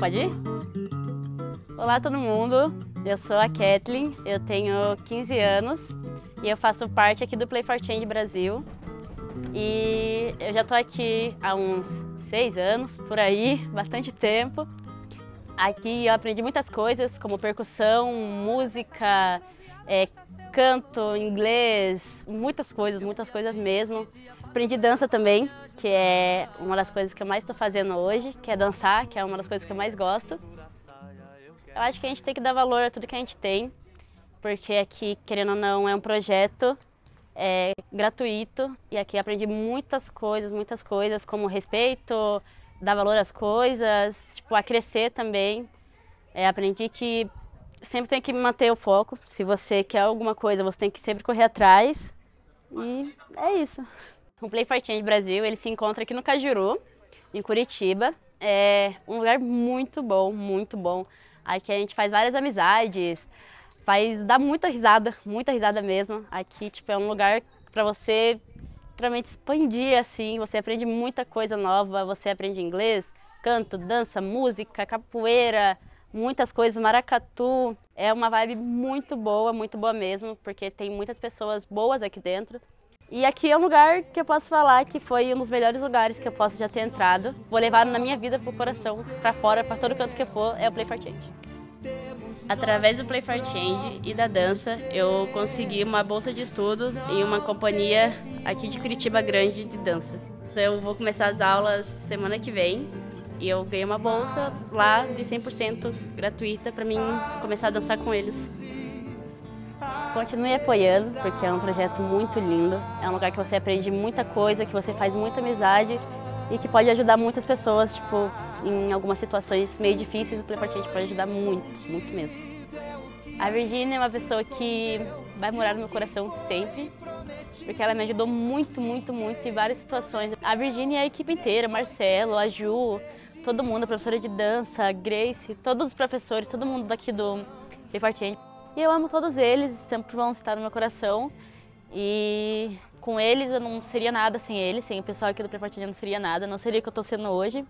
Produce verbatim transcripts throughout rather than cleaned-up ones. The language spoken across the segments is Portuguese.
Pode ir? Olá todo mundo, eu sou a Kethelyn, eu tenho quinze anos e eu faço parte aqui do Play four Change Brasil. E eu já tô aqui há uns seis anos, por aí, bastante tempo. Aqui eu aprendi muitas coisas, como percussão, música, é, canto, inglês, muitas coisas, muitas coisas mesmo. Aprendi dança também, que é uma das coisas que eu mais estou fazendo hoje, que é dançar, que é uma das coisas que eu mais gosto. Eu acho que a gente tem que dar valor a tudo que a gente tem, porque aqui, querendo ou não, é um projeto é, gratuito, e aqui eu aprendi muitas coisas, muitas coisas, como respeito, dar valor às coisas, tipo, a crescer também. É, aprendi que sempre tem que manter o foco. Se você quer alguma coisa, você tem que sempre correr atrás. E é isso. O Play four Change Brasil, ele se encontra aqui no Cajuru, em Curitiba. É um lugar muito bom, muito bom. Aqui a gente faz várias amizades, faz, dá muita risada, muita risada mesmo. Aqui, tipo, é um lugar para você realmente expandir, assim, você aprende muita coisa nova, você aprende inglês, canto, dança, música, capoeira, muitas coisas, maracatu. É uma vibe muito boa, muito boa mesmo, porque tem muitas pessoas boas aqui dentro. E aqui é um lugar que eu posso falar que foi um dos melhores lugares que eu posso já ter entrado. Vou levar na minha vida pro coração, pra fora, pra todo canto que eu for, é o Play four Change. Através do Play four Change e da dança, eu consegui uma bolsa de estudos em uma companhia aqui de Curitiba grande de dança. Eu vou começar as aulas semana que vem e eu ganhei uma bolsa lá de cem por cento gratuita para mim começar a dançar com eles. Continue apoiando, porque é um projeto muito lindo, é um lugar que você aprende muita coisa, que você faz muita amizade e que pode ajudar muitas pessoas, tipo, em algumas situações meio difíceis, o Play four Change pode ajudar muito, muito mesmo. A Virginia é uma pessoa que vai morar no meu coração sempre, porque ela me ajudou muito, muito, muito em várias situações. A Virginia e a equipe inteira, Marcelo, a Ju, todo mundo, a professora de dança, a Grace, todos os professores, todo mundo daqui do Play four Change. E eu amo todos eles, sempre vão estar no meu coração. E com eles eu não seria nada sem eles, sem o pessoal aqui do Play four Change não seria nada, não seria o que eu estou sendo hoje.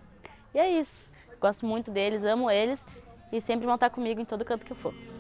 E é isso, gosto muito deles, amo eles e sempre vão estar comigo em todo canto que eu for.